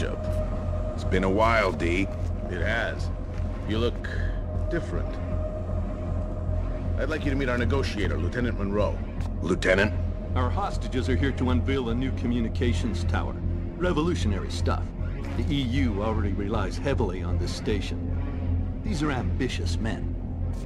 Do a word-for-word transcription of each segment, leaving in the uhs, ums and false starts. Bishop. It's been a while, D. It has. You look different. I'd like you to meet our negotiator, Lieutenant Monroe. Lieutenant? Our hostages are here to unveil a new communications tower. Revolutionary stuff. The E U already relies heavily on this station. These are ambitious men.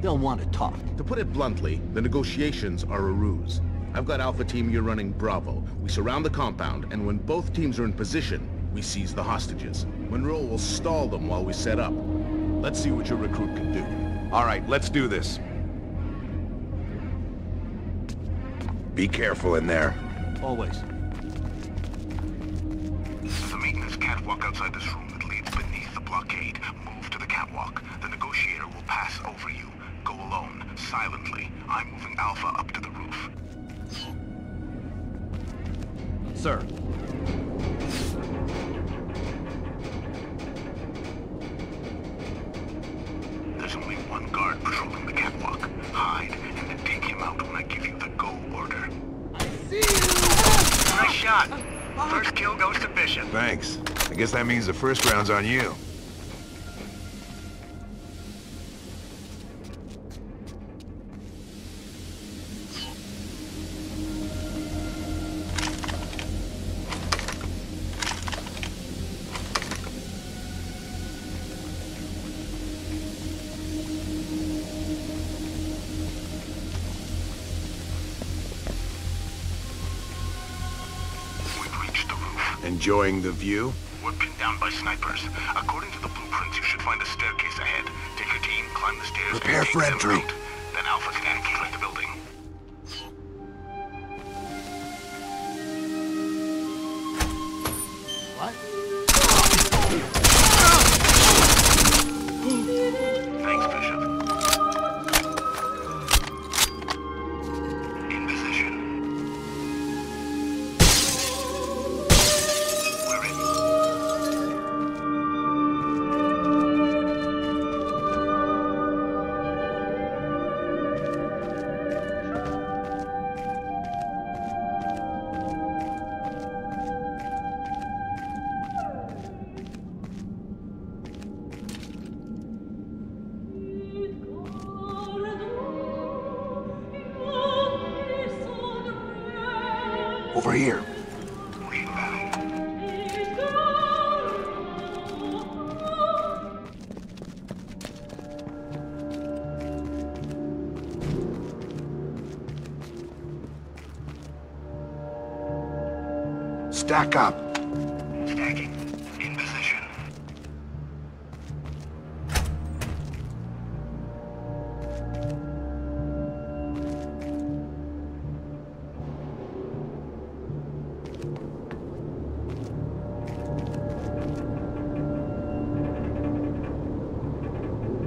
They'll want to talk. To put it bluntly, the negotiations are a ruse. I've got Alpha Team, you're running Bravo. We surround the compound, and when both teams are in position, we seize the hostages. Monroe will stall them while we set up. Let's see what your recruit can do. All right, let's do this. Be careful in there. Always. The maintenance catwalk outside this room that leads beneath the blockade. Move to the catwalk. The negotiator will pass over you. Go alone, silently. I'm moving Alpha up to the roof. Sir. There's only one guard patrolling the catwalk. Hide, and then take him out when I give you the go order. I see you! Nice shot! First kill goes to Bishop. Thanks. I guess that means the first round's on you. Enjoying the view? We're pinned down by snipers. According to the blueprints, you should find a staircase ahead. Take your team, climb the stairs, prepare for entry. Then Alpha can evacuate the building. What? Thanks, Bishop. In position. Over here. Stack up. Stacking. In position.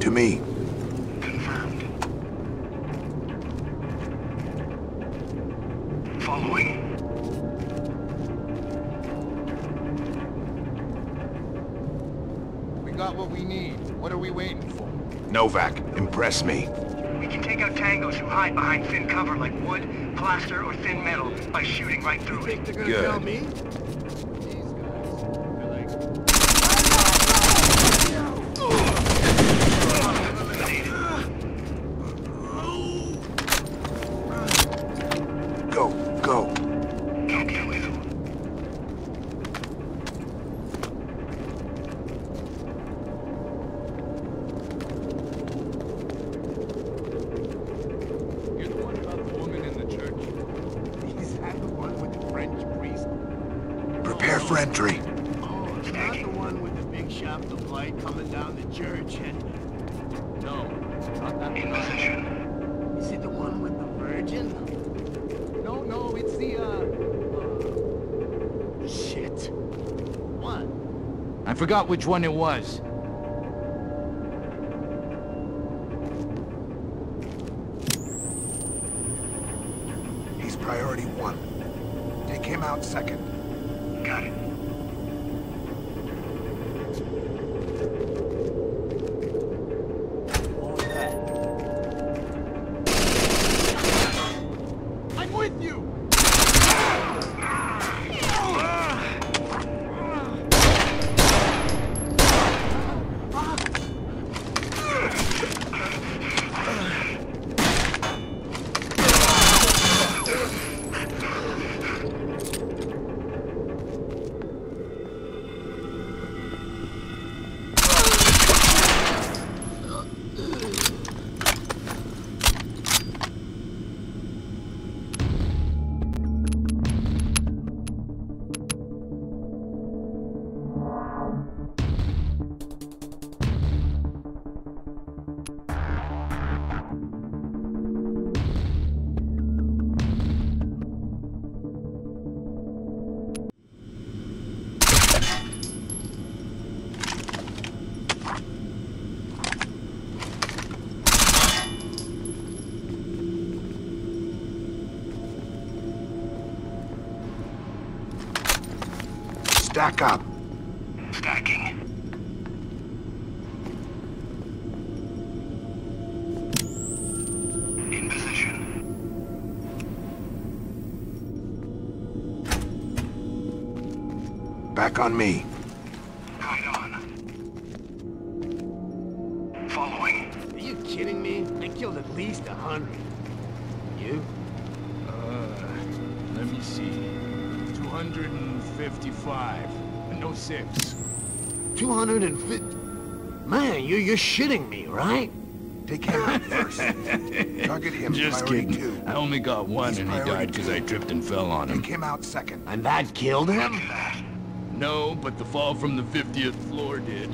To me. Confirmed. Following. We got what we need. What are we waiting for? Novak, impress me. We can take out tangos who hide behind thin cover like wood, plaster, or thin metal by shooting right through it. You think they're gonna tell me? For entry. Oh, it's not the one with the big shaft of light coming down the church and... No, it's not that in position. Is it the one with the virgin? No, no, it's the, uh... uh... Shit. What? I forgot which one it was. He's priority one. Take him out second. Got it. What was that? I'm with you! Stack up. Stacking. In position. Back on me. Right on. Following. Are you kidding me? I killed at least a hundred. You? Uh, let me see. two hundred fifty-five. No six. two hundred fifty. Man, you you're shitting me, right? Take him first. Target him. Just kidding. Two. I only got one. He's and he died because I tripped and fell on him. Take him out second. And that killed him? No, but the fall from the fiftieth floor did.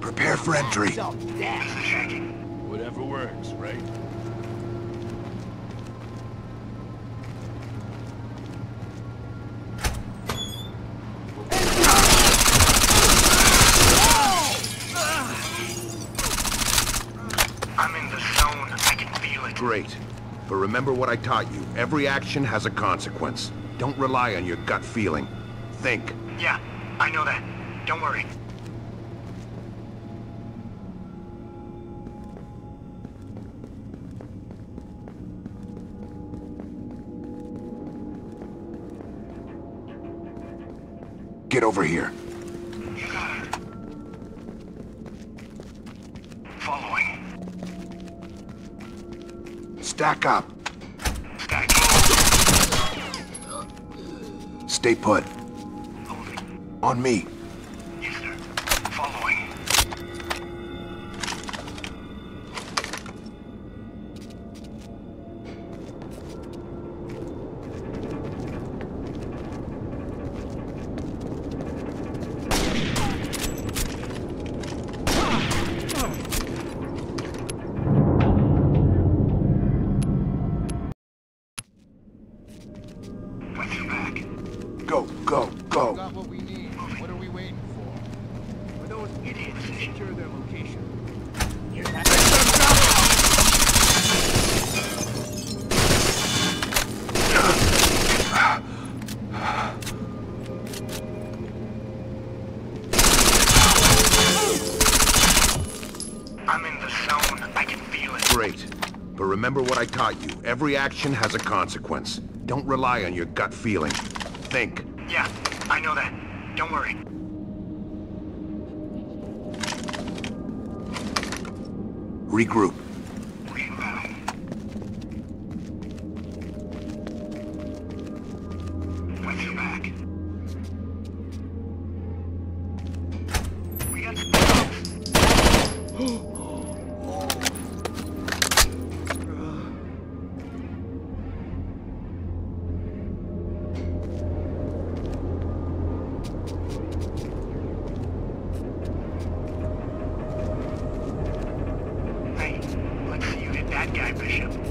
Prepare for entry. Whatever works, right? Great. But remember what I taught you. Every action has a consequence. Don't rely on your gut feeling. Think. Yeah, I know that. Don't worry. Get over here. You got it. Following. Stack up. Stack up. Stay put. Holding. On me. Yes, sir. Following. Every action has a consequence. Don't rely on your gut feeling. Think. Yeah, I know that. Don't worry. Regroup. Guy, Bishop.